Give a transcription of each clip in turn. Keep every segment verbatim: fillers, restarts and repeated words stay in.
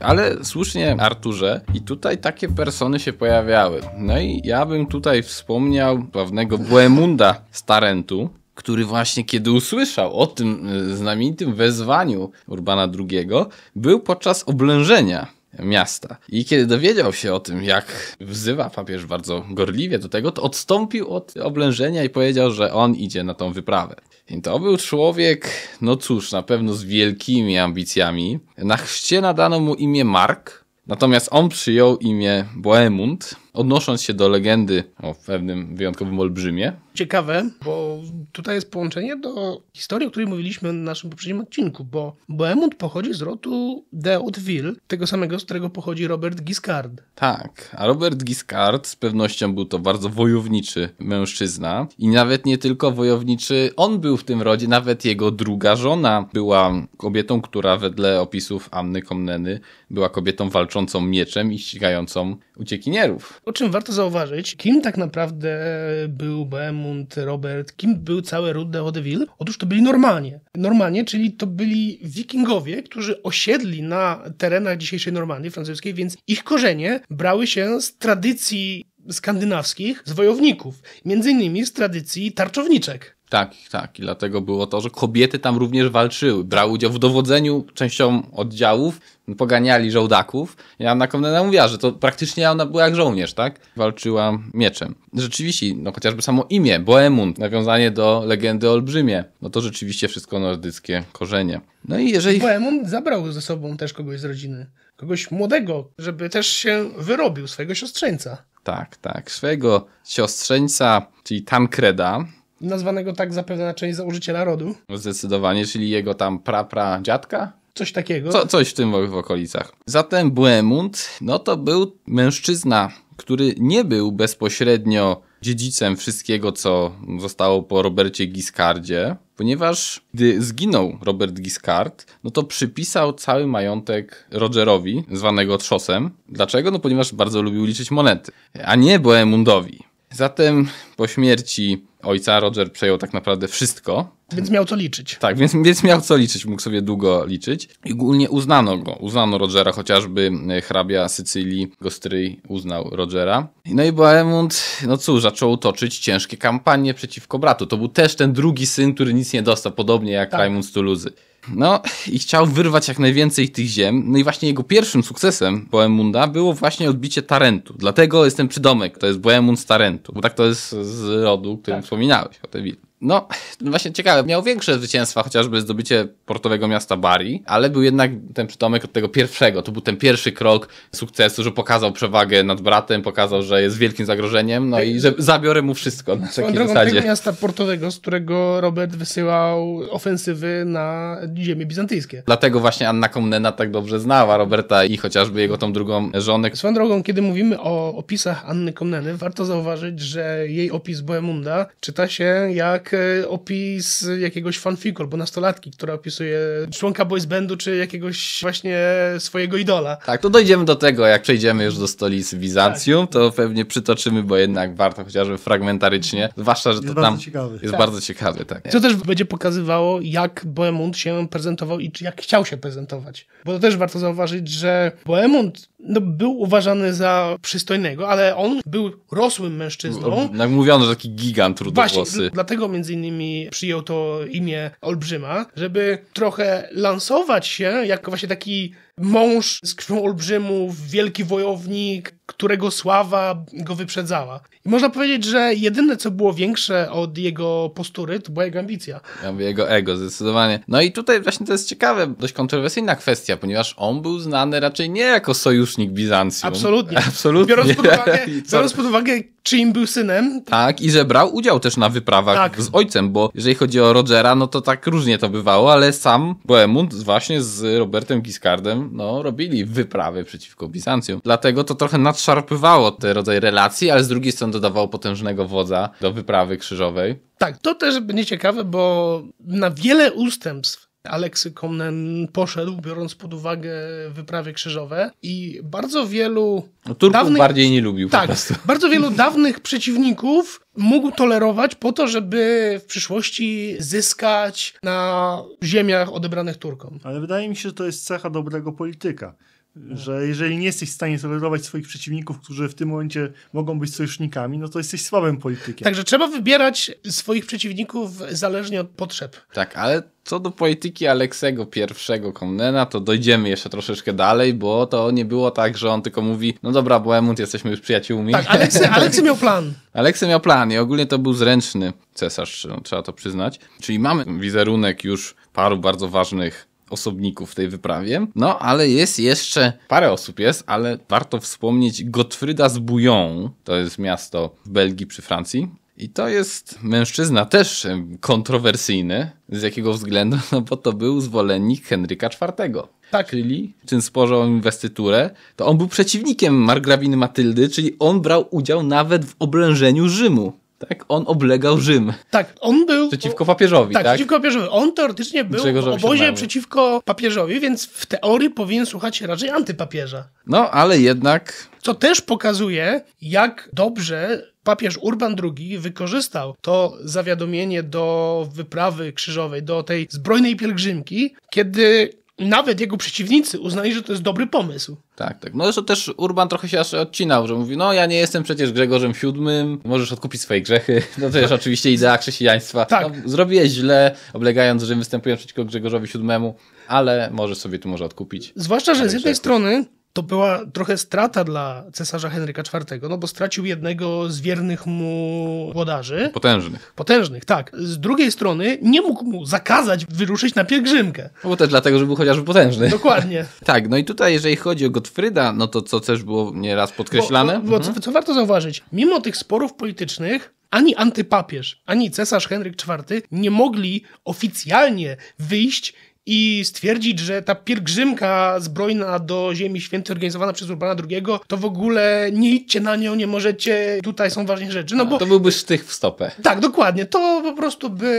Ale słusznie, Arturze, i tutaj takie persony się pojawiały. No i ja bym tutaj wspomniał pewnego Bohemunda z Tarentu, który właśnie kiedy usłyszał o tym znamienitym wezwaniu Urbana drugiego, był podczas oblężenia miasta. I kiedy dowiedział się o tym, jak wzywa papież bardzo gorliwie do tego, to odstąpił od oblężenia i powiedział, że on idzie na tą wyprawę. I to był człowiek, no cóż, na pewno z wielkimi ambicjami. Na chrzcie nadano mu imię Mark, natomiast on przyjął imię Bohemund, odnosząc się do legendy o pewnym wyjątkowym olbrzymie. Ciekawe, bo tutaj jest połączenie do historii, o której mówiliśmy na naszym poprzednim odcinku, bo Bohemund pochodzi z rodu de Hauteville, tego samego, z którego pochodzi Robert Giscard. Tak, a Robert Giscard z pewnością był to bardzo wojowniczy mężczyzna i nawet nie tylko wojowniczy, on był w tym rodzie, nawet jego druga żona była kobietą, która wedle opisów Anny Komneny była kobietą walczącą mieczem i ścigającą uciekinierów. O czym warto zauważyć, kim tak naprawdę był Bohemund, Robert, kim był cały ród de Hauteville? Otóż to byli Normanie. Normanie, czyli to byli wikingowie, którzy osiedli na terenach dzisiejszej Normandii francuskiej, więc ich korzenie brały się z tradycji skandynawskich, z wojowników, między innymi z tradycji tarczowniczek. Tak, tak. I dlatego było to, że kobiety tam również walczyły. Brały udział w dowodzeniu częścią oddziałów, poganiali żołdaków. Ja Anna Komnena mówiła, że to praktycznie ona była jak żołnierz, tak? Walczyła mieczem. Rzeczywiście, no chociażby samo imię, Bohemund, nawiązanie do legendy o olbrzymie. No to rzeczywiście wszystko nordyckie korzenie. No i jeżeli... Bohemund zabrał ze sobą też kogoś z rodziny. Kogoś młodego, żeby też się wyrobił, swojego siostrzeńca. Tak, tak. Swojego siostrzeńca, czyli Tankreda, nazwanego tak zapewne na część założyciela rodu. Zdecydowanie, czyli jego tam pra-pra dziadka? Coś takiego. Co, coś w tym w okolicach. Zatem Bohemund, no to był mężczyzna, który nie był bezpośrednio dziedzicem wszystkiego, co zostało po Robercie Giscardzie, ponieważ gdy zginął Robert Giscard, no to przypisał cały majątek Rogerowi, zwanego Trzosem. Dlaczego? No ponieważ bardzo lubił liczyć monety, a nie Bohemundowi. Zatem po śmierci ojca Roger przejął tak naprawdę wszystko. Więc miał co liczyć. Tak, więc, więc miał co liczyć, mógł sobie długo liczyć. I ogólnie uznano go. Uznano Rogera, chociażby hrabia Sycylii Gostryj uznał Rogera. No i Bohemund, no cóż, zaczął toczyć ciężkie kampanie przeciwko bratu. To był też ten drugi syn, który nic nie dostał, podobnie jak tak. Rajmund z Toulouse. No i chciał wyrwać jak najwięcej tych ziem. No i właśnie jego pierwszym sukcesem Bohemunda było właśnie odbicie Tarentu. Dlatego jest ten przydomek, to jest Bohemund z Tarentu. Bo tak to jest z rodu, o którym tak. wspominałeś. No właśnie ciekawe, miał większe zwycięstwa, chociażby zdobycie portowego miasta Bari, ale był jednak ten przydomek od tego pierwszego. To był ten pierwszy krok sukcesu, że pokazał przewagę nad bratem, pokazał, że jest wielkim zagrożeniem, no i że zabiorę mu wszystko na takiej drogą, zasadzie. Tego miasta portowego, z którego Robert wysyłał ofensywy na ziemie bizantyjskie. Dlatego właśnie Anna Komnena tak dobrze znała Roberta i chociażby jego tą drugą żonę. Swoją drogą, kiedy mówimy o opisach Anny Komneny, warto zauważyć, że jej opis Bohemunda czyta się jak opis jakiegoś fanfiku albo nastolatki, która opisuje członka boys bandu, czy jakiegoś właśnie swojego idola. Tak, to dojdziemy do tego, jak przejdziemy już do stolicy Bizancjum, tak. To pewnie przytoczymy, bo jednak warto chociażby fragmentarycznie, zwłaszcza, że to jest tam bardzo ciekawy. jest tak. bardzo ciekawy. Tak. To też będzie pokazywało, jak Bohemund się prezentował i jak chciał się prezentować. Bo to też warto zauważyć, że Bohemund no, był uważany za przystojnego, ale on był rosłym mężczyzną. Jak mówiono, że taki gigant rudowłosy. Właśnie, dlatego między innymi przyjął to imię Olbrzyma, żeby trochę lansować się jako właśnie taki mąż z krwią olbrzymów, wielki wojownik, którego sława go wyprzedzała. I można powiedzieć, że jedyne, co było większe od jego postury, to była jego ambicja. Ja mówię, jego ego, zdecydowanie. No i tutaj właśnie to jest ciekawe, dość kontrowersyjna kwestia, ponieważ on był znany raczej nie jako sojusznik Bizancjum. Absolutnie. Absolutnie. Biorąc pod uwagę, biorąc pod uwagę czyim był synem. To... Tak, i że brał udział też na wyprawach tak. z ojcem, bo jeżeli chodzi o Rogera, no to tak różnie to bywało, ale sam Bohemund właśnie z Robertem Giscardem no, robili wyprawy przeciwko Bizancjum. Dlatego to trochę nadszarpywało ten rodzaj relacji, ale z drugiej strony dodawało potężnego wodza do wyprawy krzyżowej. Tak, to też będzie ciekawe, bo na wiele ustępstw Aleksy Komnen poszedł, biorąc pod uwagę wyprawy krzyżowe i bardzo wielu... No, Turków dawnych... bardziej nie lubił tak, po prostu. Bardzo wielu dawnych przeciwników mógł tolerować po to, żeby w przyszłości zyskać na ziemiach odebranych Turkom. Ale wydaje mi się, że to jest cecha dobrego polityka. Że jeżeli nie jesteś w stanie tolerować swoich przeciwników, którzy w tym momencie mogą być sojusznikami, no to jesteś słabym politykiem. Także trzeba wybierać swoich przeciwników zależnie od potrzeb. Tak, ale co do polityki Aleksego I Komnena, to dojdziemy jeszcze troszeczkę dalej, bo to nie było tak, że on tylko mówi, no dobra, Bohemund, jesteśmy już przyjaciółmi. Tak, Aleksy, Aleksy miał plan. Aleksy miał plan i ogólnie to był zręczny cesarz, no, trzeba to przyznać. Czyli mamy wizerunek już paru bardzo ważnych osobników w tej wyprawie. No, ale jest jeszcze, parę osób jest, ale warto wspomnieć Godfryda z Bouillon. To jest miasto w Belgii przy Francji. I to jest mężczyzna też kontrowersyjny. Z jakiego względu? No bo to był zwolennik Henryka czwartego. Tak. Czyli w tym sporze o inwestyturę, to on był przeciwnikiem margrabiny Matyldy, czyli on brał udział nawet w oblężeniu Rzymu. Tak, on oblegał Rzym. Tak, on był... Przeciwko papieżowi, tak? Tak, przeciwko papieżowi. On teoretycznie był w obozie przeciwko papieżowi, więc w teorii powinien słuchać raczej antypapieża. No, ale jednak... Co też pokazuje, jak dobrze papież Urban drugi wykorzystał to zawiadomienie do wyprawy krzyżowej, do tej zbrojnej pielgrzymki, kiedy... Nawet jego przeciwnicy uznali, że to jest dobry pomysł. Tak, tak. No zresztą też Urban trochę się aż odcinał, że mówi, no ja nie jestem przecież Grzegorzem siódmym, możesz odkupić swoje grzechy. No to jest oczywiście idea chrześcijaństwa. Tak. No, zrobiłeś źle, oblegając Rzym, występując przeciwko Grzegorzowi siódmemu, ale możesz sobie tu może odkupić. Zwłaszcza, że z jednej strony to była trochę strata dla cesarza Henryka czwartego, no bo stracił jednego z wiernych mu włodarzy. Potężnych. Potężnych, tak. Z drugiej strony nie mógł mu zakazać wyruszyć na pielgrzymkę. No bo też dlatego, że był chociażby potężny. Dokładnie. Tak, no i tutaj jeżeli chodzi o Godfryda, no to co też było nieraz podkreślane. Bo, bo, bo mhm. co, co warto zauważyć, mimo tych sporów politycznych, ani antypapież, ani cesarz Henryk czwarty nie mogli oficjalnie wyjść i stwierdzić, że ta pielgrzymka zbrojna do Ziemi Świętej organizowana przez Urbana drugiego, to w ogóle nie idźcie na nią, nie możecie, tutaj są ważne rzeczy. No bo to byłby sztych w stopę. Tak, dokładnie. To po prostu by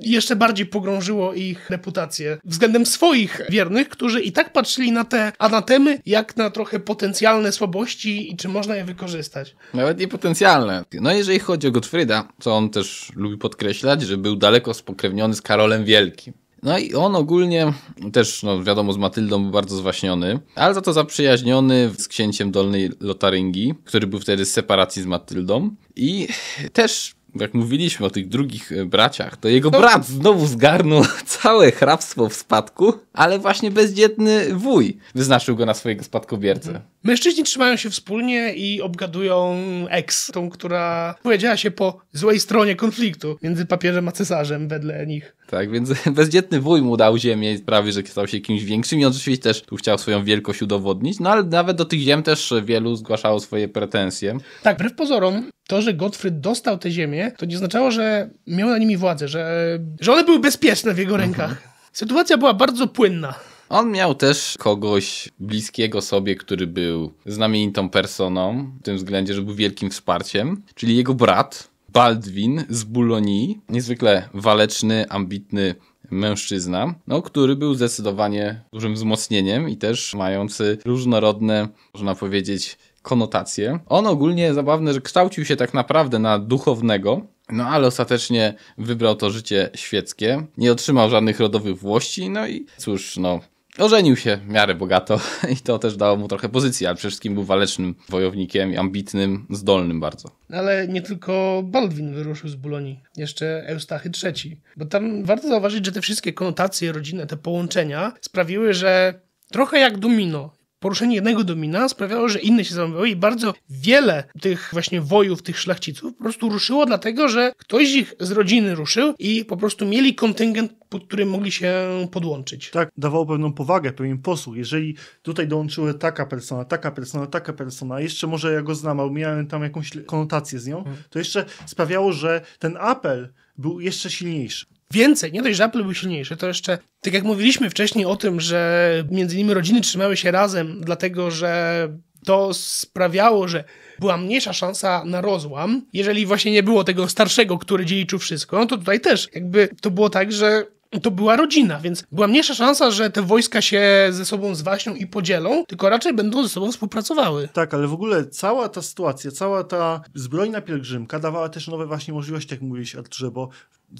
jeszcze bardziej pogrążyło ich reputację względem swoich wiernych, którzy i tak patrzyli na te anatemy, jak na trochę potencjalne słabości i czy można je wykorzystać. Nawet nie potencjalne. No jeżeli chodzi o Godfryda, co on też lubi podkreślać, że był daleko spokrewniony z Karolem Wielkim. No i on ogólnie też, no wiadomo, z Matyldą był bardzo zwaśniony, ale za to zaprzyjaźniony z księciem Dolnej Lotaryngii, który był wtedy z separacji z Matyldą. I też, jak mówiliśmy o tych drugich braciach, to jego no. brat znowu zgarnął całe hrabstwo w spadku, ale właśnie bezdzietny wuj wyznaczył go na swojego spadkobiercę. Mężczyźni trzymają się wspólnie i obgadują ex, tą, która powiedziała się po złej stronie konfliktu między papieżem a cesarzem wedle nich. Tak, więc bezdzietny wuj mu dał ziemię i prawie, że stał się kimś większym i on rzeczywiście też tu chciał swoją wielkość udowodnić, no ale nawet do tych ziem też wielu zgłaszało swoje pretensje. Tak, wbrew pozorom, to, że Godfryd dostał te ziemię, to nie oznaczało, że miał na nimi władzę, że, że one były bezpieczne w jego rękach. Mhm. Sytuacja była bardzo płynna. On miał też kogoś bliskiego sobie, który był znamienitą personą, w tym względzie, że był wielkim wsparciem, czyli jego brat, Baldwin z Bulonii, niezwykle waleczny, ambitny mężczyzna, no, który był zdecydowanie dużym wzmocnieniem i też mający różnorodne, można powiedzieć, konotacje. On ogólnie, zabawne, że kształcił się tak naprawdę na duchownego, no ale ostatecznie wybrał to życie świeckie, nie otrzymał żadnych rodowych włości, no i cóż, no... Ożenił się w miarę bogato i to też dało mu trochę pozycji, ale przede wszystkim był walecznym wojownikiem, ambitnym, zdolnym bardzo. Ale nie tylko Baldwin wyruszył z Bulonii, jeszcze Eustachy trzeci. Bo tam warto zauważyć, że te wszystkie konotacje rodzinne, te połączenia sprawiły, że trochę jak domino, poruszenie jednego domina sprawiało, że inne się zamawiały i bardzo wiele tych właśnie wojów, tych szlachciców po prostu ruszyło dlatego, że ktoś z ich z rodziny ruszył i po prostu mieli kontyngent, pod którym mogli się podłączyć. Tak, dawało pewną powagę, pewien posłuch. Jeżeli tutaj dołączyły taka persona, taka persona, taka persona, jeszcze może ja go znam, albo miałem tam jakąś konotację z nią, hmm. to jeszcze sprawiało, że ten apel był jeszcze silniejszy. Więcej, nie dość, że apel był silniejszy, to jeszcze, tak jak mówiliśmy wcześniej o tym, że między nimi rodziny trzymały się razem, dlatego że to sprawiało, że była mniejsza szansa na rozłam. Jeżeli właśnie nie było tego starszego, który dziedziczył wszystko, no to tutaj też jakby to było tak, że to była rodzina, więc była mniejsza szansa, że te wojska się ze sobą zwaśnią i podzielą, tylko raczej będą ze sobą współpracowały. Tak, ale w ogóle cała ta sytuacja, cała ta zbrojna pielgrzymka dawała też nowe właśnie możliwości, jak mówiłeś, Arturze, bo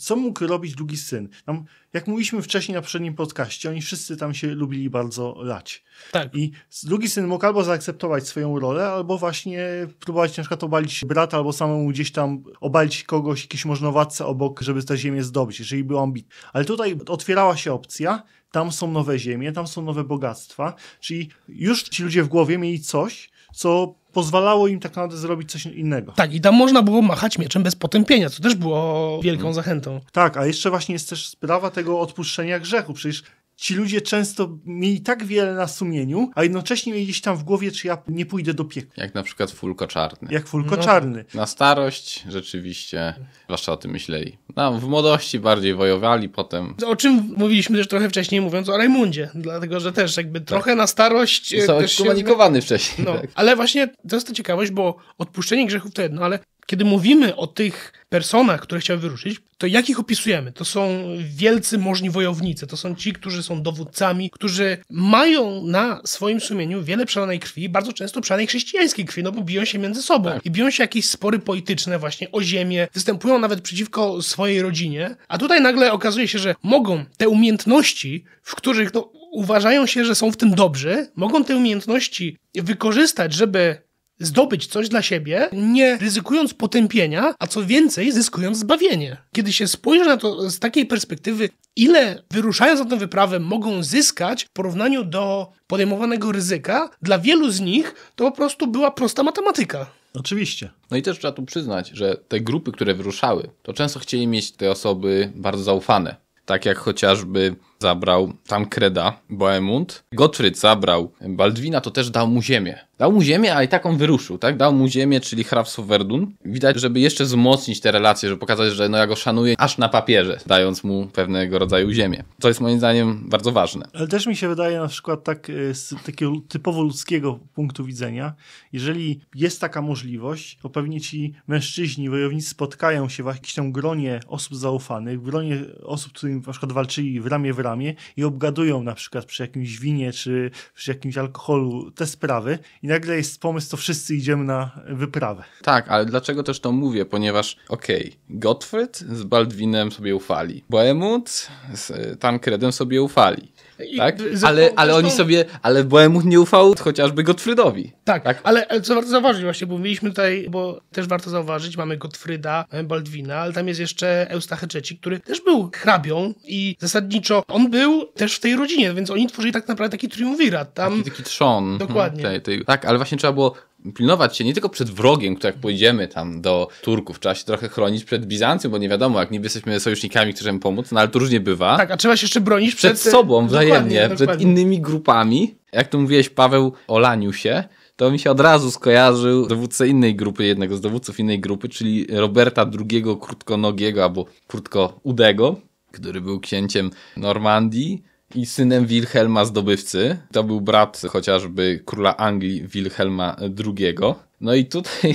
co mógł robić drugi syn? Tam, jak mówiliśmy wcześniej na poprzednim podcaście, oni wszyscy tam się lubili bardzo lać. Tak. I drugi syn mógł albo zaakceptować swoją rolę, albo właśnie próbować na przykład obalić brata, albo samemu gdzieś tam obalić kogoś, jakiś możnowładcę obok, żeby tę ziemię zdobyć, jeżeli był ambitny. Ale tutaj otwierała się opcja, tam są nowe ziemie, tam są nowe bogactwa, czyli już ci ludzie w głowie mieli coś, co pozwalało im tak naprawdę zrobić coś innego. Tak, i tam można było machać mieczem bez potępienia, co też było wielką zachętą. Tak, a jeszcze właśnie jest też sprawa tego odpuszczenia grzechu. Przecież ci ludzie często mieli tak wiele na sumieniu, a jednocześnie mieli gdzieś tam w głowie, czy ja nie pójdę do piekła. Jak na przykład Fulko Czarny. Jak Fulko no. Czarny. Na starość rzeczywiście, zwłaszcza o tym myśleli. No, w młodości bardziej wojowali, potem... O czym mówiliśmy też trochę wcześniej, mówiąc o Rajmundzie, dlatego, że też jakby tak. trochę na starość... Został ekskomunikowany się... wcześniej. No. Tak. Ale właśnie to jest ta ciekawość, bo odpuszczenie grzechów to jedno, ale... Kiedy mówimy o tych personach, które chciałem wyruszyć, to jak ich opisujemy? To są wielcy możni wojownicy, to są ci, którzy są dowódcami, którzy mają na swoim sumieniu wiele przelanej krwi, bardzo często przelanej chrześcijańskiej krwi, no bo biją się między sobą. Tak. I biją się jakieś spory polityczne właśnie o ziemię, występują nawet przeciwko swojej rodzinie, a tutaj nagle okazuje się, że mogą te umiejętności, w których no, uważają się, że są w tym dobrzy, mogą te umiejętności wykorzystać, żeby... zdobyć coś dla siebie, nie ryzykując potępienia, a co więcej, zyskując zbawienie. Kiedy się spojrzy na to z takiej perspektywy, ile wyruszając na tę wyprawę mogą zyskać w porównaniu do podejmowanego ryzyka, dla wielu z nich to po prostu była prosta matematyka. Oczywiście. No i też trzeba tu przyznać, że te grupy, które wyruszały, to często chcieli mieć te osoby bardzo zaufane. Tak jak chociażby zabrał Tankreda Bohemund. Godfryd zabrał Baldwina, to też dał mu ziemię. Dał mu ziemię, a i tak on wyruszył, tak? Dał mu ziemię, czyli Hrafsoverdun. Widać, żeby jeszcze wzmocnić te relacje, żeby pokazać, że no ja go szanuję aż na papierze, dając mu pewnego rodzaju ziemię. Co jest moim zdaniem bardzo ważne. Ale też mi się wydaje na przykład tak z takiego typowo ludzkiego punktu widzenia, jeżeli jest taka możliwość, to pewnie ci mężczyźni, wojownicy spotkają się w jakimś tam gronie osób zaufanych, w gronie osób, którymi na przykład walczyli w ramię w ramię, i obgadują na przykład przy jakimś winie czy przy jakimś alkoholu te sprawy i nagle jest pomysł, to wszyscy idziemy na wyprawę. Tak, ale dlaczego też to mówię? Ponieważ okej, okay, Godfryd z Baldwinem sobie ufali, Bohemund z Tankredem sobie ufali. Tak? Ale, ale oni sobie, ale Bohemund nie ufał chociażby Godfrydowi. Tak, tak, ale co warto zauważyć właśnie, bo mieliśmy tutaj, bo też warto zauważyć, mamy Godfryda, Baldwina, ale tam jest jeszcze Eustachy trzeci, który też był hrabią i zasadniczo on był też w tej rodzinie, więc oni tworzyli tak naprawdę taki triumvirat. Tam... Taki, taki trzon. Dokładnie. Hmm, tej, tej... Tak, ale właśnie trzeba było pilnować się nie tylko przed wrogiem, który jak pójdziemy tam do Turków, trzeba się trochę chronić przed Bizancją, bo nie wiadomo, jak niby jesteśmy sojusznikami, którzy im pomóc, no ale to różnie bywa. Tak, a trzeba się jeszcze bronić przed, przed sobą wzajemnie, dokładnie, przed dokładnie. innymi grupami. Jak tu mówiłeś, Paweł, o laniu się, to mi się od razu skojarzył dowódcę innej grupy, jednego z dowódców innej grupy, czyli Roberta drugiego Krótkonogiego, albo Krótkoudego, który był księciem Normandii i synem Wilhelma Zdobywcy. To był brat chociażby króla Anglii Wilhelma drugiego. No i tutaj,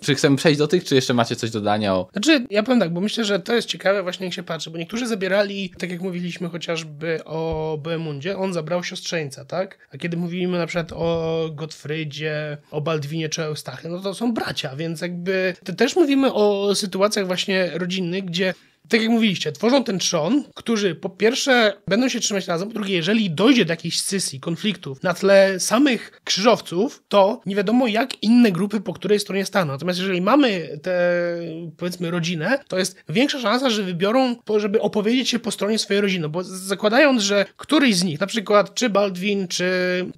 czy chcemy przejść do tych, czy jeszcze macie coś do dodania? O... Znaczy, ja powiem tak, bo myślę, że to jest ciekawe właśnie jak się patrzy, bo niektórzy zabierali, tak jak mówiliśmy chociażby o Bohemundzie, on zabrał siostrzeńca, tak? A kiedy mówimy na przykład o Godfrydzie, o Baldwinie czy Eustachy, no to są bracia, więc jakby też mówimy o sytuacjach właśnie rodzinnych, gdzie tak jak mówiliście, tworzą ten trzon, którzy po pierwsze będą się trzymać razem, po drugie, jeżeli dojdzie do jakiejś scysji, konfliktów na tle samych krzyżowców, to nie wiadomo jak inne grupy po której stronie staną. Natomiast jeżeli mamy tę, powiedzmy, rodzinę, to jest większa szansa, że wybiorą, żeby opowiedzieć się po stronie swojej rodziny, bo zakładając, że któryś z nich, na przykład czy Baldwin, czy,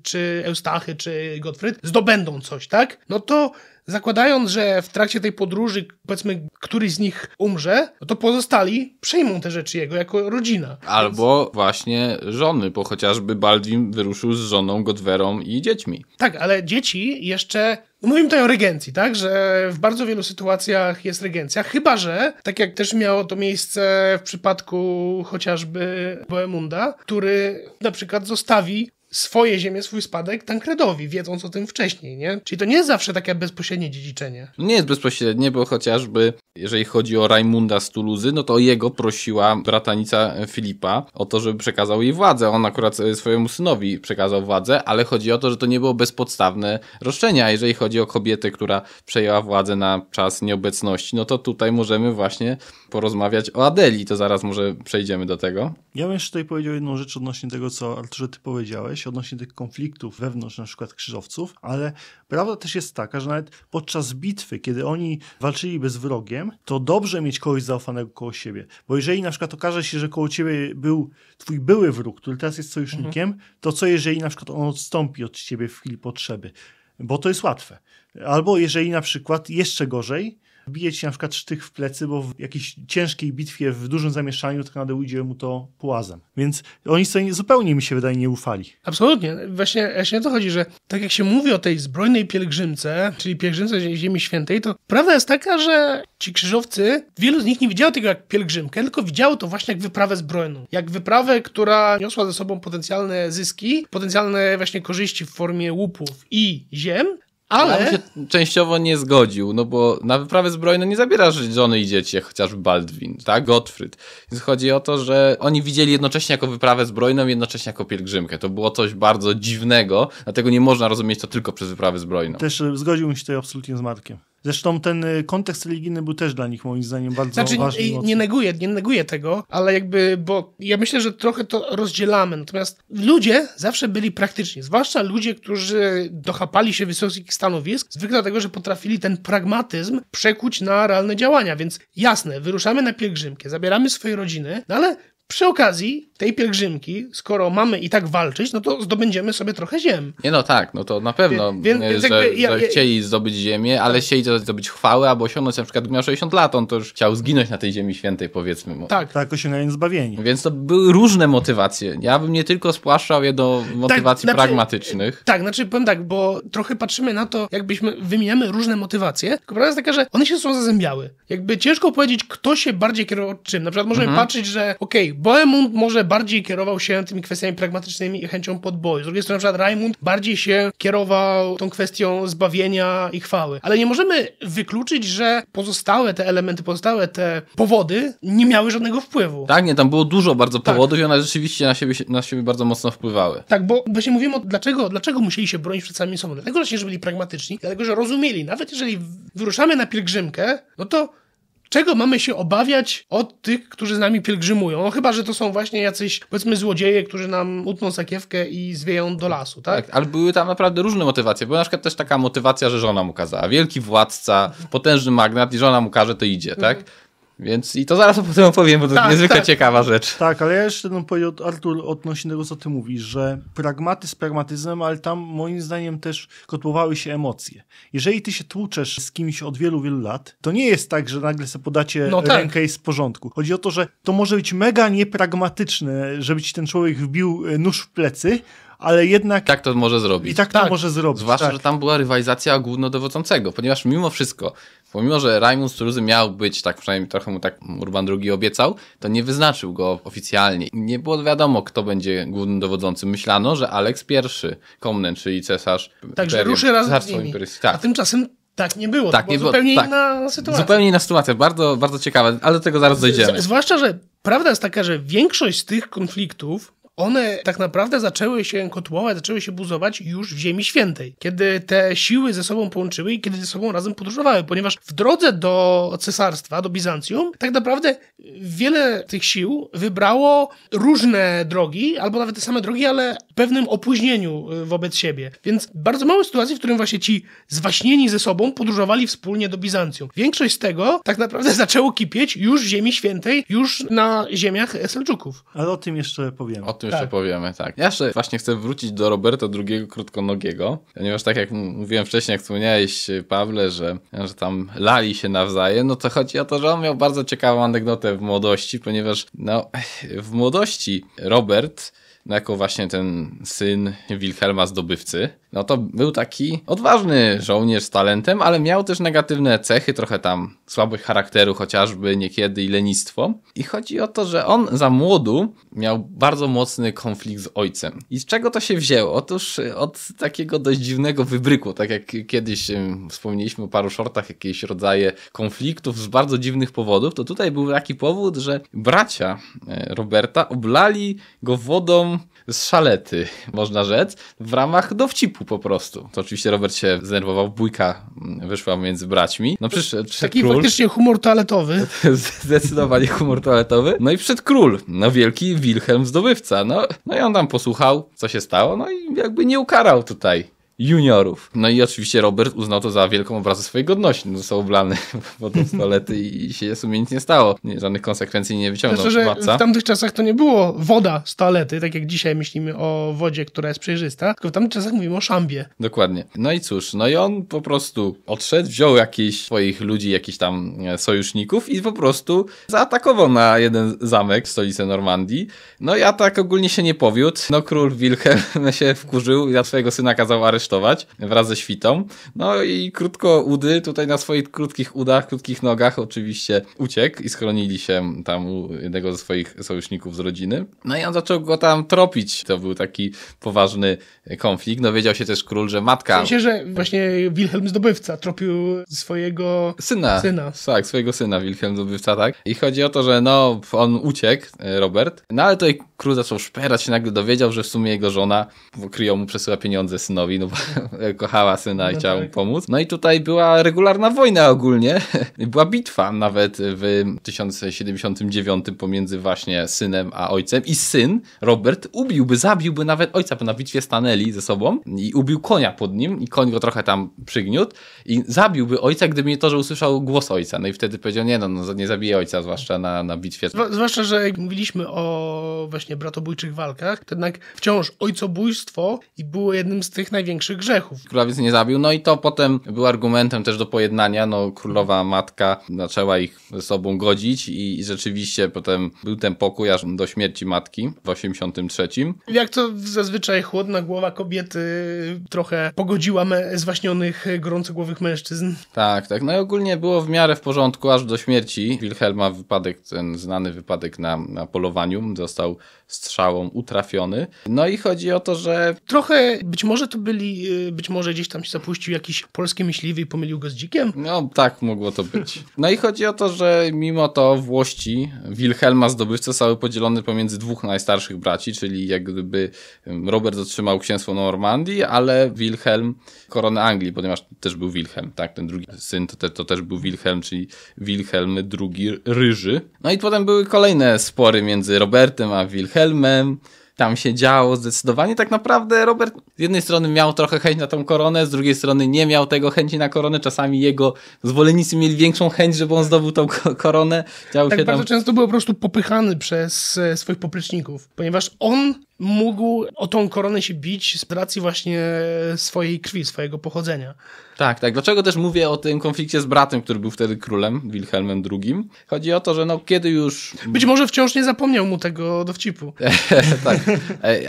czy Eustachy, czy Godfryd, zdobędą coś, tak? No to... Zakładając, że w trakcie tej podróży, powiedzmy, któryś z nich umrze, to pozostali przejmą te rzeczy jego jako rodzina. Albo Więc... właśnie żony, bo chociażby Baldwin wyruszył z żoną, Godwerą i dziećmi. Tak, ale dzieci jeszcze... Mówimy tutaj o regencji, tak? Że w bardzo wielu sytuacjach jest regencja, chyba że, tak jak też miało to miejsce w przypadku chociażby Bohemunda, który na przykład zostawi swoje ziemię, swój spadek Tankredowi, wiedząc o tym wcześniej, nie? Czyli to nie jest zawsze takie bezpośrednie dziedziczenie. Nie jest bezpośrednie, bo chociażby jeżeli chodzi o Rajmunda z Toulouse, no to jego prosiła bratanica Filipa o to, żeby przekazał jej władzę. On akurat swojemu synowi przekazał władzę, ale chodzi o to, że to nie było bezpodstawne roszczenia. Jeżeli chodzi o kobietę, która przejęła władzę na czas nieobecności, no to tutaj możemy właśnie porozmawiać o Adeli, to zaraz może przejdziemy do tego. Ja bym jeszcze tutaj powiedział jedną rzecz odnośnie tego, co Arturze ty powiedziałeś, odnośnie tych konfliktów wewnątrz na przykład krzyżowców, ale prawda też jest taka, że nawet podczas bitwy, kiedy oni walczyli bez wrogiem, to dobrze mieć kogoś zaufanego koło siebie, bo jeżeli na przykład okaże się, że koło ciebie był twój były wróg, który teraz jest sojusznikiem, mhm. to co jeżeli na przykład on odstąpi od ciebie w chwili potrzeby, bo to jest łatwe. Albo jeżeli na przykład jeszcze gorzej, bije ci na przykład sztych w plecy, bo w jakiejś ciężkiej bitwie, w dużym zamieszaniu tak naprawdę ujdzie mu to płazem. Więc oni sobie zupełnie, mi się wydaje, nie ufali. Absolutnie. Właśnie, właśnie o to chodzi, że tak jak się mówi o tej zbrojnej pielgrzymce, czyli pielgrzymce Ziemi Świętej, to prawda jest taka, że ci krzyżowcy, wielu z nich nie widziało tego jak pielgrzymkę, tylko widziało to właśnie jak wyprawę zbrojną. Jak wyprawę, która niosła ze sobą potencjalne zyski, potencjalne właśnie korzyści w formie łupów i ziem. Ale on się częściowo nie zgodził, no bo na wyprawy zbrojne nie zabierasz żony i dzieci, chociażby Baldwin, tak? Godfryd. Więc chodzi o to, że oni widzieli jednocześnie jako wyprawę zbrojną, jednocześnie jako pielgrzymkę. To było coś bardzo dziwnego, dlatego nie można rozumieć to tylko przez wyprawę zbrojną. Też zgodziłbym się tutaj absolutnie z Markiem. Zresztą ten kontekst religijny był też dla nich moim zdaniem bardzo znaczy, ważny. Znaczy nie neguję, nie neguję tego, ale jakby, bo ja myślę, że trochę to rozdzielamy. Natomiast ludzie zawsze byli praktyczni, zwłaszcza ludzie, którzy dochapali się wysokich stanowisk, zwykle dlatego, że potrafili ten pragmatyzm przekuć na realne działania. Więc jasne, wyruszamy na pielgrzymkę, zabieramy swoje rodziny, no ale przy okazji tej pielgrzymki, skoro mamy i tak walczyć, no to zdobędziemy sobie trochę ziem. Nie no tak, no to na pewno, wie, wie, że, jakby, ja, że chcieli zdobyć ziemię, ale tak. Chcieli zdobyć chwałę, albo osiągnąć, na przykład miał sześćdziesiąt lat, on to już chciał zginąć na tej ziemi świętej, powiedzmy. Tak, tak, osiągając zbawienie. Więc to były różne motywacje. Ja bym nie tylko spłaszczał je do motywacji tak, pragmatycznych. Znaczy, tak, znaczy powiem tak, bo trochę patrzymy na to, jakbyśmy wymieniamy różne motywacje, tylko prawda jest taka, że one się ze sobą zazębiały. Jakby ciężko powiedzieć, kto się bardziej kierował czym. Na przykład możemy mhm. patrzeć, że okej, okay, Bohemund może bardziej kierował się tymi kwestiami pragmatycznymi i chęcią podboju. Z drugiej strony na przykład Rajmund bardziej się kierował tą kwestią zbawienia i chwały. Ale nie możemy wykluczyć, że pozostałe te elementy, pozostałe te powody nie miały żadnego wpływu. Tak, nie, tam było dużo bardzo powodów tak. I one rzeczywiście na siebie, na siebie bardzo mocno wpływały. Tak, bo właśnie mówimy o dlaczego, dlaczego musieli się bronić przed samym sobą. Dlatego, że byli pragmatyczni, dlatego, że rozumieli. Nawet jeżeli wyruszamy na pielgrzymkę, no to czego mamy się obawiać od tych, którzy z nami pielgrzymują? No chyba, że to są właśnie jacyś, powiedzmy, złodzieje, którzy nam utną sakiewkę i zwieją do lasu, tak? Tak, ale były tam naprawdę różne motywacje. Była na przykład też taka motywacja, że żona mu kazała. Wielki władca, potężny magnat i żona mu każe, to idzie, tak? Więc i to zaraz potem opowiem, bo to tak, jest niezwykle tak. ciekawa rzecz. Tak, ale ja jeszcze bym powiedział, Artur, odnośnie tego, co ty mówisz, że pragmatyzm pragmatyzmem, ale tam moim zdaniem też kotłowały się emocje. Jeżeli ty się tłuczesz z kimś od wielu, wielu lat, to nie jest tak, że nagle sobie podacie no tak. rękę i z porządku. Chodzi o to, że to może być mega niepragmatyczne, żeby ci ten człowiek wbił nóż w plecy, ale jednak... Tak to może zrobić. I tak, tak. to może zrobić. Zwłaszcza, tak. że tam była rywalizacja głównodowodzącego, ponieważ mimo wszystko, pomimo że Rajmund z Toulouse miał być, tak przynajmniej trochę mu tak Urban Drugi obiecał, to nie wyznaczył go oficjalnie. Nie było wiadomo, kto będzie głównym dowodzącym. Myślano, że Aleks Pierwszy Komnen, czyli cesarz... Także ruszy razem z nimi. Tak. A tymczasem tak nie było. Tak, to nie było zupełnie tak. inna sytuacja. Zupełnie inna sytuacja. Bardzo, bardzo ciekawe, ale do tego zaraz dojdziemy. Z, zwłaszcza, że prawda jest taka, że większość z tych konfliktów one tak naprawdę zaczęły się kotłować, zaczęły się buzować już w Ziemi Świętej, kiedy te siły ze sobą połączyły i kiedy ze sobą razem podróżowały, ponieważ w drodze do cesarstwa, do Bizancjum, tak naprawdę wiele tych sił wybrało różne drogi, albo nawet te same drogi, ale w pewnym opóźnieniu wobec siebie. Więc bardzo mało sytuacji, w którym właśnie ci zwaśnieni ze sobą podróżowali wspólnie do Bizancjum. Większość z tego tak naprawdę zaczęło kipieć już w Ziemi Świętej, już na ziemiach Selczuków. Ale o tym jeszcze powiemy. O tym jeszcze tak. powiemy, tak. Ja jeszcze właśnie chcę wrócić do Roberta Drugiego Krótkonogiego, ponieważ tak jak mówiłem wcześniej, jak wspomniałeś, Pawle, że, że tam lali się nawzajem, no to chodzi o to, że on miał bardzo ciekawą anegdotę w młodości, ponieważ no, w młodości Robert no jako właśnie ten syn Wilhelma Zdobywcy, no to był taki odważny żołnierz z talentem, ale miał też negatywne cechy, trochę tam słabość charakteru chociażby niekiedy i lenistwo. I chodzi o to, że on za młodu miał bardzo mocny konflikt z ojcem. I z czego to się wzięło? Otóż od takiego dość dziwnego wybryku, tak jak kiedyś wspomnieliśmy o paru shortach, jakieś rodzaje konfliktów z bardzo dziwnych powodów, to tutaj był taki powód, że bracia Roberta oblali go wodą z szalety, można rzec, w ramach dowcipu po prostu. To oczywiście Robert się zdenerwował, bójka wyszła między braćmi. No przyszedł taki król, faktycznie humor toaletowy. Zdecydowanie humor toaletowy. No i przyszedł król, no wielki Wilhelm Zdobywca. No, no i on tam posłuchał, co się stało, no i jakby nie ukarał tutaj juniorów. No i oczywiście Robert uznał to za wielką obrazę swojej godności. No, został oblany wodą z toalety i się w sumie nic nie stało. Nie, żadnych konsekwencji nie wyciągnął. Znaczy, że w tamtych czasach to nie było woda z toalety, tak jak dzisiaj myślimy o wodzie, która jest przejrzysta, tylko w tamtych czasach mówimy o szambie. Dokładnie. No i cóż, no i on po prostu odszedł, wziął jakichś swoich ludzi, jakichś tam sojuszników i po prostu zaatakował na jeden zamek, stolicę Normandii. No i atak ogólnie się nie powiódł. No król Wilhelm się wkurzył i na swojego syna kazał aresztować wraz ze świtą. No i krótko udy, tutaj na swoich krótkich udach, krótkich nogach oczywiście uciekł i schronili się tam u jednego ze swoich sojuszników z rodziny. No i on zaczął go tam tropić. To był taki poważny konflikt. No wiedział się też król, że matka... W sensie, że właśnie Wilhelm Zdobywca tropił swojego syna. syna. Tak, swojego syna Wilhelm Zdobywca, tak. I chodzi o to, że no on uciekł, Robert. No ale tutaj król zaczął szperać, się nagle dowiedział, że w sumie jego żona kryją mu przesyła pieniądze synowi, no kochała syna i no chciała mu tak. pomóc. No i tutaj była regularna wojna ogólnie. Była bitwa nawet w tysiąc siedemdziesiątym dziewiątym pomiędzy właśnie synem a ojcem. I syn, Robert, ubiłby, zabiłby nawet ojca, bo na bitwie stanęli ze sobą i ubił konia pod nim i koń go trochę tam przygniótł i zabiłby ojca, gdyby nie to, że usłyszał głos ojca. No i wtedy powiedział, nie no, no nie zabije ojca, zwłaszcza na, na bitwie. Zwa- zwłaszcza, że jak mówiliśmy o właśnie bratobójczych walkach, to jednak wciąż ojcobójstwo i było jednym z tych największych większych grzechów. Królowiec nie zabił, no i to potem był argumentem też do pojednania, no królowa matka zaczęła ich ze sobą godzić i, i rzeczywiście potem był ten pokój aż do śmierci matki w osiemdziesiątym trzecim. Jak to zazwyczaj chłodna głowa kobiety trochę pogodziła me- zwaśnionych, gorącogłowych mężczyzn. Tak, tak, no i ogólnie było w miarę w porządku aż do śmierci Wilhelma, wypadek, ten znany wypadek na, na polowaniu, został strzałą utrafiony. No i chodzi o to, że trochę, być może to byli być może gdzieś tam się zapuścił jakiś polski myśliwy i pomylił go z dzikiem? No tak, mogło to być. No i chodzi o to, że mimo to włości Wilhelma Zdobywcy zostały podzielone pomiędzy dwóch najstarszych braci, czyli jak gdyby Robert otrzymał księstwo Normandii, ale Wilhelm koronę Anglii, ponieważ też był Wilhelm, tak? Ten drugi syn to, te, to też był Wilhelm, czyli Wilhelm drugi Ryży. No i potem były kolejne spory między Robertem a Wilhelmem. Tam się działo zdecydowanie. Tak naprawdę Robert z jednej strony miał trochę chęć na tą koronę, z drugiej strony nie miał tego chęci na koronę. Czasami jego zwolennicy mieli większą chęć, żeby on zdobył tą koronę. Działo tak się bardzo tam... często był po prostu popychany przez swoich popleczników, ponieważ on mógł o tą koronę się bić z racji właśnie swojej krwi, swojego pochodzenia. Tak, tak. Dlaczego też mówię o tym konflikcie z bratem, który był wtedy królem, Wilhelmem drugim? Chodzi o to, że no kiedy już... Być może wciąż nie zapomniał mu tego dowcipu. Tak,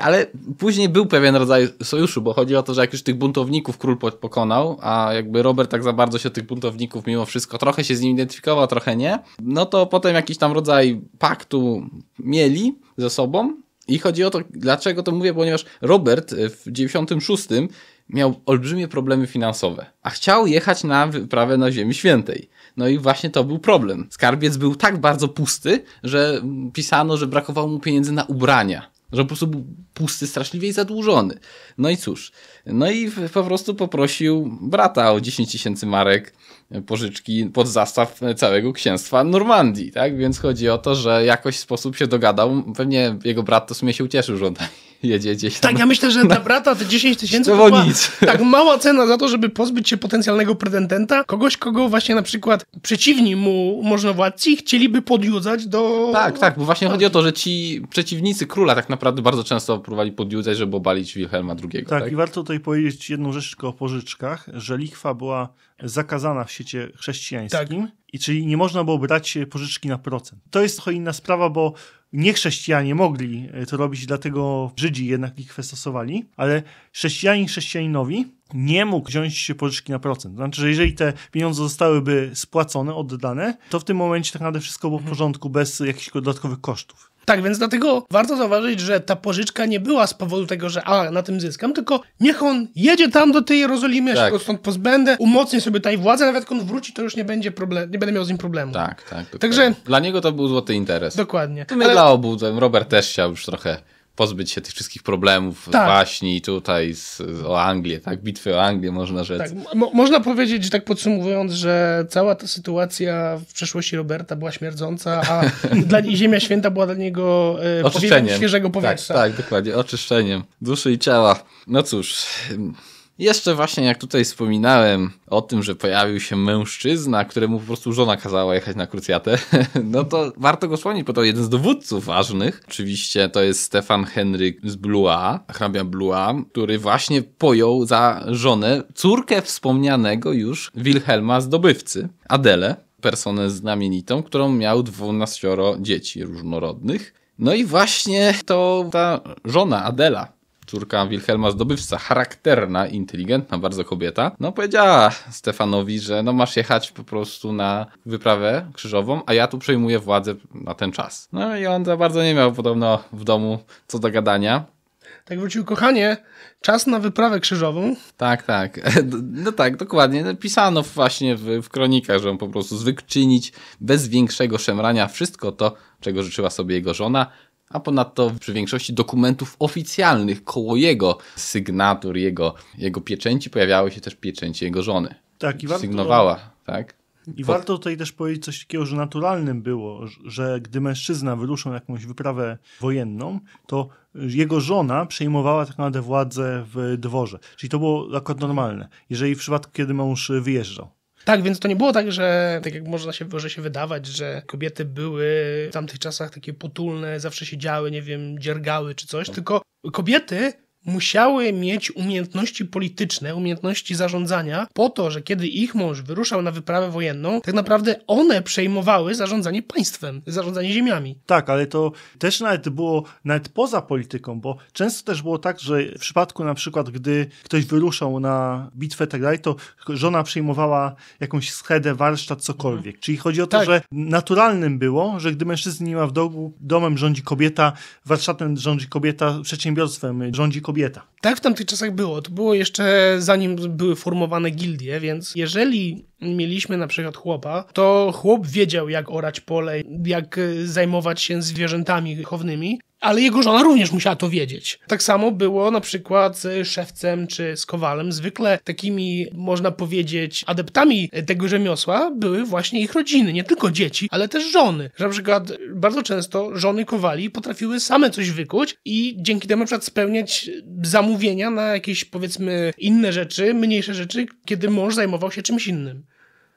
ale później był pewien rodzaj sojuszu, bo chodzi o to, że jak już tych buntowników król pokonał, a jakby Robert tak za bardzo się tych buntowników mimo wszystko, trochę się z nim identyfikował, trochę nie, no to potem jakiś tam rodzaj paktu mieli ze sobą. I chodzi o to, dlaczego to mówię, ponieważ Robert w dziewięćdziesiątym szóstym miał olbrzymie problemy finansowe, a chciał jechać na wyprawę na Ziemi Świętej. No i właśnie to był problem. Skarbiec był tak bardzo pusty, że pisano, że brakowało mu pieniędzy na ubrania. Że po prostu był pusty, straszliwie i zadłużony. No i cóż, no i po prostu poprosił brata o dziesięć tysięcy marek pożyczki pod zastaw całego księstwa Normandii, tak? Więc chodzi o to, że jakoś w sposób się dogadał. Pewnie jego brat to w sumie się ucieszył, że on jedzie gdzieś tam. Tak, ja myślę, że dla brata te dziesięć tysięcy to była tak mała cena za to, żeby pozbyć się potencjalnego pretendenta, kogoś, kogo właśnie na przykład przeciwni mu możnowładcy chcieliby podjudzać do... Tak, tak, bo właśnie chodzi o to, że ci przeciwnicy króla tak naprawdę bardzo często próbowali podjudzać, żeby obalić Wilhelma drugiego. Tak, tak, i warto tutaj powiedzieć jedną rzecz tylko o pożyczkach, że lichwa była zakazana w świecie chrześcijańskim, tak. I czyli nie można było brać pożyczki na procent. To jest trochę inna sprawa, bo nie chrześcijanie mogli to robić, dlatego Żydzi jednak ich stosowali, ale chrześcijanin chrześcijaninowi nie mógł wziąć pożyczki na procent. Znaczy, że jeżeli te pieniądze zostałyby spłacone, oddane, to w tym momencie tak naprawdę wszystko było w porządku, bez jakichś dodatkowych kosztów. Tak, więc dlatego warto zauważyć, że ta pożyczka nie była z powodu tego, że a, na tym zyskam, tylko niech on jedzie tam do tej Jerozolimy, tak. Ja się go stąd pozbędę, umocnię sobie tutaj władzę, nawet jak on wróci, to już nie będzie problem, nie będę miał z nim problemu. Tak, tak. Dokładnie. Także dla niego to był złoty interes. Dokładnie. My Ale... dla obu, Robert też chciał już trochę pozbyć się tych wszystkich problemów, tak. Waśni tutaj z, z, o Anglię, tak? Bitwy o Anglię, można rzec. Tak. Mo- można powiedzieć, że tak podsumowując, że cała ta sytuacja w przeszłości Roberta była śmierdząca, a dla Ziemia Święta była dla niego e, oczyszczeniem świeżego powietrza. Tak, tak, dokładnie, oczyszczeniem duszy i ciała. No cóż, jeszcze właśnie jak tutaj wspominałem o tym, że pojawił się mężczyzna, któremu po prostu żona kazała jechać na krucjatę, no to warto go wspomnieć, bo to jeden z dowódców ważnych. Oczywiście to jest Stefan Henryk z Blois, hrabia Blois, który właśnie pojął za żonę córkę wspomnianego już Wilhelma Zdobywcy, Adelę, personę znamienitą, którą miał dwanaście dzieci różnorodnych. No i właśnie to ta żona Adela, córka Wilhelma Zdobywca, charakterna, inteligentna bardzo kobieta, no powiedziała Stefanowi, że no masz jechać po prostu na wyprawę krzyżową, a ja tu przejmuję władzę na ten czas. No i on za bardzo nie miał podobno w domu co do gadania. Tak wrócił, kochanie, czas na wyprawę krzyżową. Tak, tak. No tak, dokładnie. Pisano właśnie w, w kronikach, że on po prostu zwykł czynić bez większego szemrania wszystko to, czego życzyła sobie jego żona, a ponadto przy większości dokumentów oficjalnych koło jego sygnatur, jego, jego pieczęci pojawiały się też pieczęcie jego żony. Tak, i warto... Sygnowała, tak? I Pod... warto tutaj też powiedzieć coś takiego, że naturalnym było, że gdy mężczyzna wyruszał na jakąś wyprawę wojenną, to jego żona przejmowała tak naprawdę władzę w dworze. Czyli to było akurat normalne, jeżeli w przypadku, kiedy mąż wyjeżdżał. Tak, więc to nie było tak, że tak jak można się, może się wydawać, że kobiety były w tamtych czasach takie potulne, zawsze siedziały, nie wiem, dziergały czy coś, tylko kobiety musiały mieć umiejętności polityczne, umiejętności zarządzania po to, że kiedy ich mąż wyruszał na wyprawę wojenną, tak naprawdę one przejmowały zarządzanie państwem, zarządzanie ziemiami. Tak, ale to też nawet było nawet poza polityką, bo często też było tak, że w przypadku na przykład, gdy ktoś wyruszał na bitwę i tak dalej, to żona przejmowała jakąś schedę, warsztat, cokolwiek. Czyli chodzi o to, tak. że naturalnym było, że gdy mężczyzny nie ma w domu, domem rządzi kobieta, warsztatem rządzi kobieta, przedsiębiorstwem rządzi kobieta. Kobieta. Tak w tamtych czasach było. To było jeszcze zanim były formowane gildie, więc jeżeli mieliśmy na przykład chłopa, to chłop wiedział, jak orać pole, jak zajmować się zwierzętami chownymi, ale jego żona również musiała to wiedzieć. Tak samo było na przykład z szewcem czy z kowalem. Zwykle takimi, można powiedzieć, adeptami tego rzemiosła były właśnie ich rodziny, nie tylko dzieci, ale też żony. Że na przykład bardzo często żony kowali potrafiły same coś wykuć i dzięki temu na przykład spełniać zamówienia na jakieś, powiedzmy, inne rzeczy, mniejsze rzeczy, kiedy mąż zajmował się czymś innym.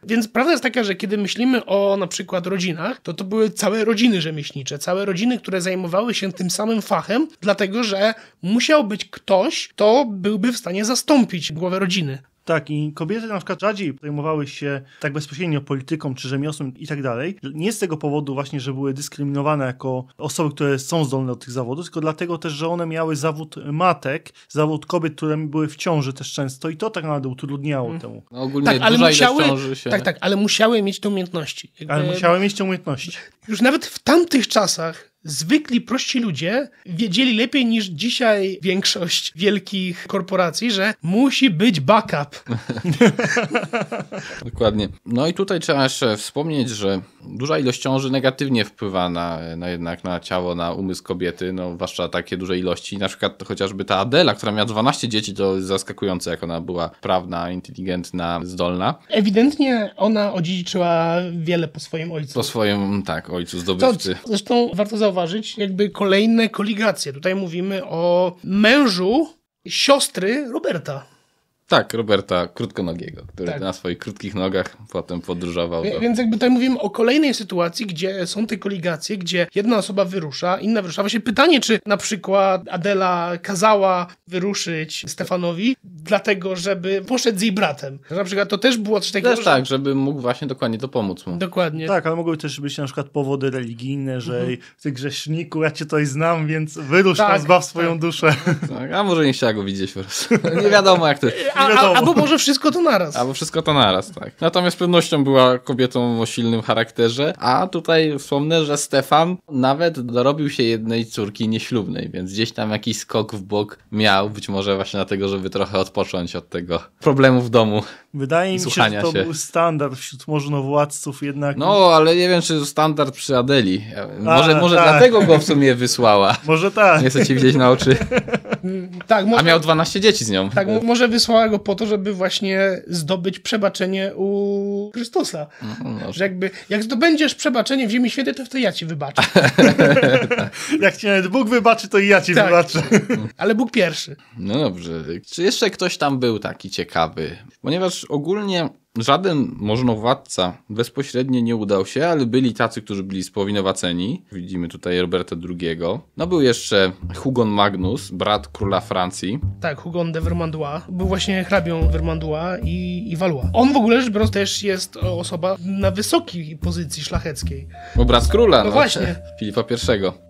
Więc prawda jest taka, że kiedy myślimy o na przykład rodzinach, to to były całe rodziny rzemieślnicze, całe rodziny, które zajmowały się tym samym fachem, dlatego że musiał być ktoś, kto byłby w stanie zastąpić głowę rodziny. Tak, i kobiety na przykład rzadziej zajmowały się tak bezpośrednio polityką czy rzemiosłem i tak dalej. Nie z tego powodu właśnie, że były dyskryminowane jako osoby, które są zdolne do tych zawodów, tylko dlatego też, że one miały zawód matek, zawód kobiet, które były w ciąży też często i to tak naprawdę utrudniało hmm. temu. No ogólnie tak, ale musiały, ciąży się... Tak, tak, ale musiały mieć te umiejętności. Jakby... Ale musiały mieć te umiejętności. Już nawet w tamtych czasach zwykli, prości ludzie wiedzieli lepiej niż dzisiaj większość wielkich korporacji, że musi być backup. Dokładnie. No i tutaj trzeba jeszcze wspomnieć, że duża ilość ciąży negatywnie wpływa na, na jednak na ciało, na umysł kobiety, no zwłaszcza takie duże ilości. Na przykład chociażby ta Adela, która miała dwanaście dzieci, to jest zaskakujące, jak ona była wprawna, inteligentna, zdolna. Ewidentnie ona odziedziczyła wiele po swoim ojcu. Po swoim, tak, ojcu zdobywcy. To, zresztą warto zauważyć, Zauważyć jakby kolejne koligacje. Tutaj mówimy o mężu siostry Roberta. Tak, Roberta Krótkonogiego, który tak. na swoich krótkich nogach potem podróżował. Do... Więc jakby tutaj mówimy o kolejnej sytuacji, gdzie są te koligacje, gdzie jedna osoba wyrusza, inna wyrusza. Właśnie pytanie, czy na przykład Adela kazała wyruszyć Stefanowi dlatego, żeby poszedł z jej bratem. Na przykład to też było coś takiego. Też że... tak, żeby mógł właśnie dokładnie to pomóc mu. Dokładnie. Tak, ale mogły też być na przykład powody religijne, że mhm. ty grzeszniku, ja cię tutaj znam, więc wyrusz tak, tam, zbaw tak. swoją duszę. Tak, a może nie chciała go widzieć po prostu. Nie wiadomo jak to A, a, albo może wszystko to naraz. Albo wszystko to naraz, tak. Natomiast z pewnością była kobietą o silnym charakterze, a tutaj wspomnę, że Stefan nawet dorobił się jednej córki nieślubnej, więc gdzieś tam jakiś skok w bok miał, być może właśnie dlatego, żeby trochę odpocząć od tego problemu w domu. Wydaje mi się, że to się. był standard wśród możnowładców jednak. No, ale nie wiem, czy standard przy Adeli. Może, a, może tak. dlatego go w sumie wysłała. Może tak. Nie chcę ci widzieć na oczy. Tak, może... A miał dwanaście dzieci z nią. Tak, może wysłała go po to, żeby właśnie zdobyć przebaczenie u Chrystusa. No, że jakby, jak zdobędziesz przebaczenie w Ziemi Świętej, to wtedy ja ci wybaczę. Tak. Jak ci nawet Bóg wybaczy, to i ja ci tak. wybaczę. Ale Bóg pierwszy. No dobrze. Czy jeszcze ktoś tam był taki ciekawy? Ponieważ ogólnie żaden możnowładca bezpośrednio nie udał się, ale byli tacy, którzy byli spowinowaceni. Widzimy tutaj Roberta drugiego. No był jeszcze Hugon Magnus, brat króla Francji. Tak, Hugon de Vermandua. Był właśnie hrabią Vermandua i, i Valois. On w ogóle rzecz biorąc też jest osoba na wysokiej pozycji szlacheckiej. Bo brat króla. No, no właśnie. Filipa pierwszego.